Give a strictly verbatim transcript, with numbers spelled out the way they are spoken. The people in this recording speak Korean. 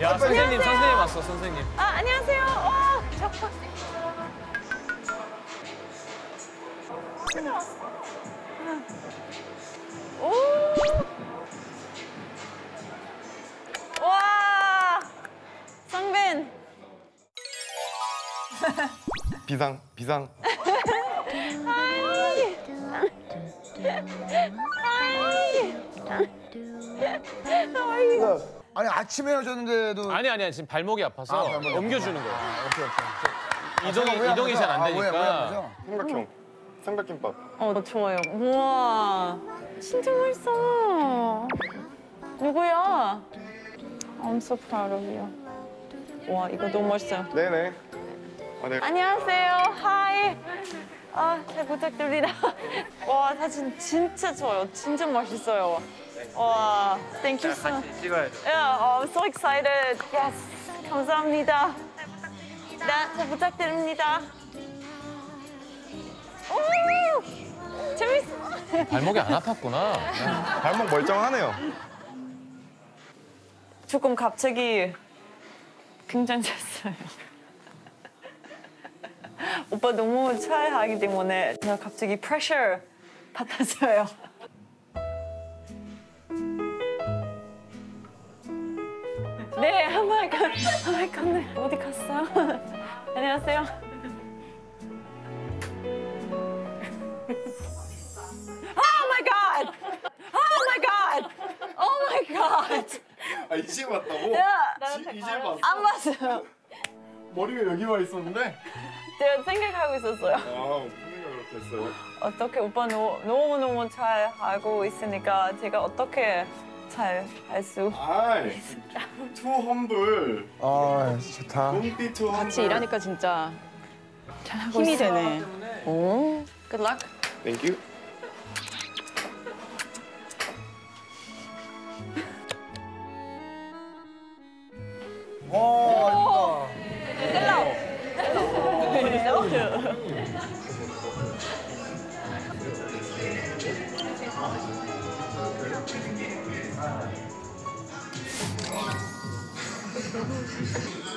야, 안녕하세요. 선생님, 선생님 왔어, 선생님. 아, 안녕하세요. 오, 저거. 오! 와! 성빈! 비상, 비상. 아이! 아이! 아이! 아니 아침에 해줬는데도 아니 아니야 지금 발목이 아파서 아, 발목이 옮겨주는 거야. 아, 오케이 오케이. 이동이 아, 이동이 잘 안 되니까. 삼각형, 삼각김밥. 어, 나 좋아요. 우와, 진짜 멋있어. 누구야? I'm so proud of you. 와, 이거 너무 멋있어요. 네네. 아, 네. 안녕하세요. 하이. 아, 잘 부탁드립니다. 와, 사진 진짜 좋아요. 진짜 멋있어요. 와, thank you so much. Yeah, oh, I'm so excited. Yes, 감사합니다. 잘 부탁드립니다. 네, 잘 부탁드립니다. 오, 재밌어. 발목이 안 아팠구나. 발목 멀쩡하네요. 조금 갑자기 긴장됐어요. 오빠 너무 차이하기 때문에 제가 갑자기 프레셔 받았어요. 네, 한마디 한마디 건네. 어디 갔어요? 안녕하세요. Oh my god! Oh my god! Oh my god! 아, 이제 왔다고? 야, 이제 왔어. 안 왔어요. 머리가 여기 와 있었는데? 제가 생각하고 있었어요. 아, 생각을 했어요. 어떻게 오빠 너무 너무 너무 잘 하고 있으니까 제가 어떻게 잘 할 수. 아, 투 험블. 아, 좋다. 같이 일하니까 진짜 잘하고 힘이 있어요. 되네. 오, good luck. Thank you. 오, 셀라우. Thank you.